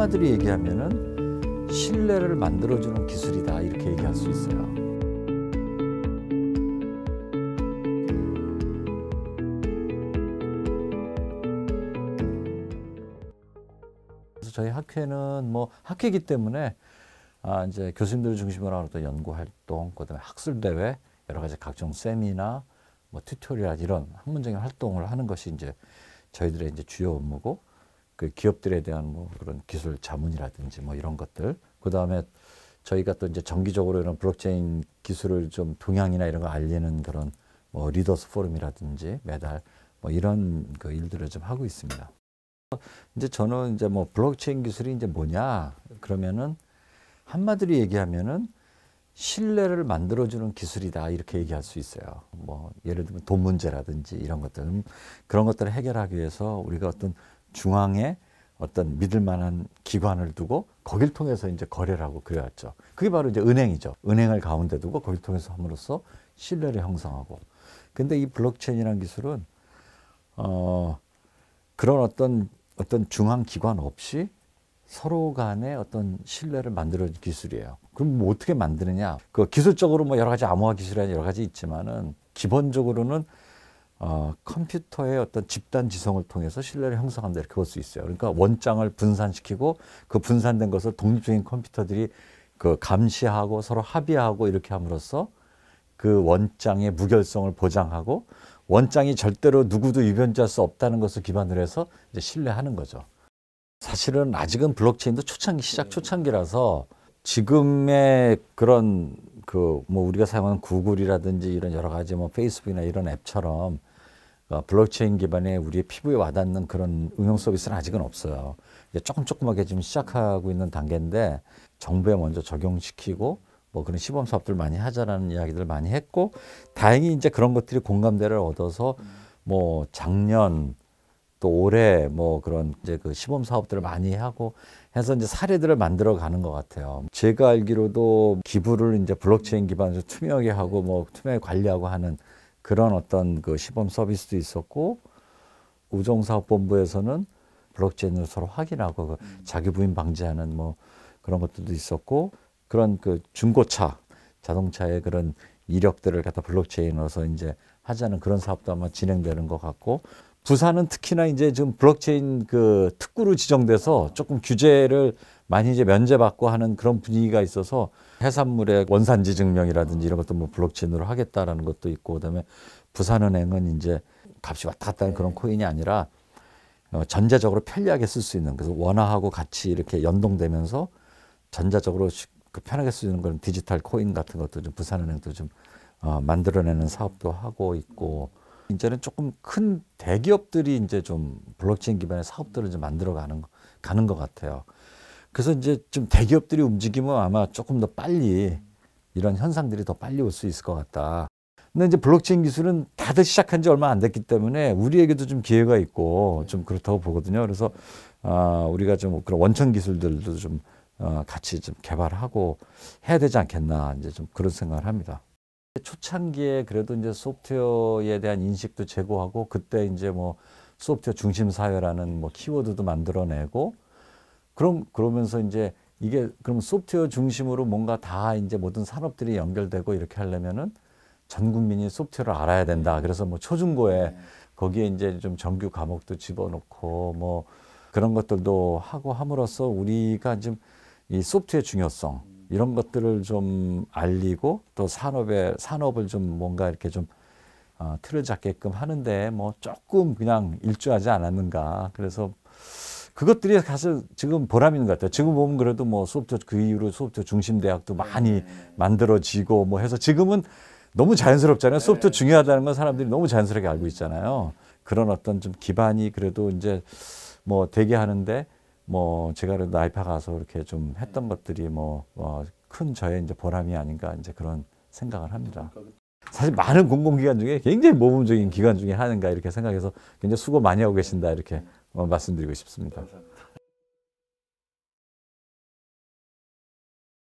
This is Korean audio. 한마디로 얘기하면은 신뢰를 만들어주는 기술이다, 이렇게 얘기할 수 있어요. 그래서 저희 학회는 뭐 학회이기 때문에 이제 교수님들을 중심으로 하는 또 연구 활동, 그다음에 학술 대회, 여러 가지 각종 세미나, 뭐 튜토리얼 이런 학문적인 활동을 하는 것이 이제 저희들의 이제 주요 업무고, 그 기업들에 대한 뭐 그런 기술 자문이라든지 뭐 이런 것들, 그 다음에 저희가 또 이제 정기적으로 이런 블록체인 기술을 좀 동향이나 이런 걸 알리는 그런 뭐 리더스 포럼이라든지 매달 뭐 이런 그 일들을 좀 하고 있습니다. 이제 저는 이제 뭐 블록체인 기술이 이제 뭐냐 그러면은 한마디로 얘기하면은 신뢰를 만들어주는 기술이다, 이렇게 얘기할 수 있어요. 뭐 예를 들면 돈 문제라든지 이런 것들, 그런 것들을 해결하기 위해서 우리가 어떤 중앙에 어떤 믿을만한 기관을 두고 거길 통해서 이제 거래를 하고 그래왔죠. 그게 바로 이제 은행이죠. 은행을 가운데 두고 거길 통해서 함으로써 신뢰를 형성하고. 근데 이 블록체인이라는 기술은 그런 어떤 중앙 기관 없이 서로 간에 어떤 신뢰를 만들어준 기술이에요. 그럼 뭐 어떻게 만드느냐? 그 기술적으로 뭐 여러 가지 암호화 기술이 여러 가지 있지만은 기본적으로는 컴퓨터의 어떤 집단 지성을 통해서 신뢰를 형성한다, 이렇게 볼 수 있어요. 그러니까 원장을 분산시키고 그 분산된 것을 독립적인 컴퓨터들이 그 감시하고 서로 합의하고 이렇게 함으로써 그 원장의 무결성을 보장하고 원장이 절대로 누구도 유변할 수 없다는 것을 기반으로 해서 이제 신뢰하는 거죠. 사실은 아직은 블록체인도 초창기라서 지금의 그런 그 뭐 우리가 사용하는 구글이라든지 이런 여러 가지 뭐 페이스북이나 이런 앱처럼 블록체인 기반의 우리의 피부에 와닿는 그런 응용 서비스는 아직은 없어요. 이제 조그맣게 지금 시작하고 있는 단계인데, 정부에 먼저 적용시키고 뭐 그런 시범 사업들 많이 하자라는 이야기들 많이 했고, 다행히 이제 그런 것들이 공감대를 얻어서 뭐 작년 또 올해 뭐 그런 이제 그 시범 사업들을 많이 하고 해서 이제 사례들을 만들어 가는 것 같아요. 제가 알기로도 기부를 이제 블록체인 기반으로 투명하게 하고 뭐 투명하게 관리하고 하는 그런 어떤 그 시범 서비스도 있었고, 우정사업본부에서는 블록체인으로 서로 확인하고 자기 부인 방지하는 뭐 그런 것들도 있었고, 그런 그 중고차, 자동차의 그런 이력들을 갖다 블록체인으로서 이제 하자는 그런 사업도 아마 진행되는 것 같고, 부산은 특히나 이제 지금 블록체인 그 특구로 지정돼서 조금 규제를 많이 이제 면제받고 하는 그런 분위기가 있어서 해산물의 원산지 증명이라든지 이런 것도 뭐 블록체인으로 하겠다라는 것도 있고, 그다음에 부산은행은 이제 값이 왔다 갔다 하는 그런 코인이 아니라 전자적으로 편리하게 쓸 수 있는, 그래서 원화하고 같이 이렇게 연동되면서 전자적으로 편하게 쓰는 그런 디지털 코인 같은 것도 좀 부산은행도 좀 만들어내는 사업도 하고 있고, 이제는 조금 큰 대기업들이 이제 좀 블록체인 기반의 사업들을 좀 만들어가는 것 같아요. 그래서 이제 좀 대기업들이 움직이면 아마 조금 더 빨리 이런 현상들이 더 빨리 올 수 있을 것 같다. 근데 이제 블록체인 기술은 다들 시작한 지 얼마 안 됐기 때문에 우리에게도 좀 기회가 있고 좀 그렇다고 보거든요. 그래서 우리가 좀 그런 원천 기술들도 좀 같이 좀 개발하고 해야 되지 않겠나, 이제 좀 그런 생각을 합니다. 초창기에 그래도 이제 소프트웨어에 대한 인식도 제고하고, 그때 이제 뭐 소프트웨어 중심 사회라는 뭐 키워드도 만들어내고, 그러면서 이제 이게 그럼 소프트웨어 중심으로 뭔가 다 이제 모든 산업들이 연결되고 이렇게 하려면은 전 국민이 소프트웨어를 알아야 된다. 그래서 뭐 초중고에 거기에 이제 좀 정규 과목도 집어넣고 뭐 그런 것들도 하고 함으로써 우리가 지금 이 소프트웨어 중요성 이런 것들을 좀 알리고 또 산업을 좀 뭔가 이렇게 좀 틀을 잡게끔 하는데 뭐 조금 그냥 일조하지 않았는가. 그래서 그것들이 사실 지금 보람인 것 같아요. 지금 보면 그래도 뭐 소프트웨어 그 이후로 소프트웨어 중심 대학도 많이 만들어지고 뭐 해서 지금은 너무 자연스럽잖아요. 소프트웨어 중요하다는 건 사람들이 너무 자연스럽게 알고 있잖아요. 그런 어떤 좀 기반이 그래도 이제 뭐 되게 하는데, 뭐 제가 나이파 가서 이렇게 좀 했던 것들이 뭐 큰 저의 이제 보람이 아닌가, 이제 그런 생각을 합니다. 사실 많은 공공기관 중에 굉장히 모범적인 기관 중에 하나인가, 이렇게 생각해서 굉장히 수고 많이 하고 계신다, 이렇게 말씀드리고 싶습니다. 감사합니다.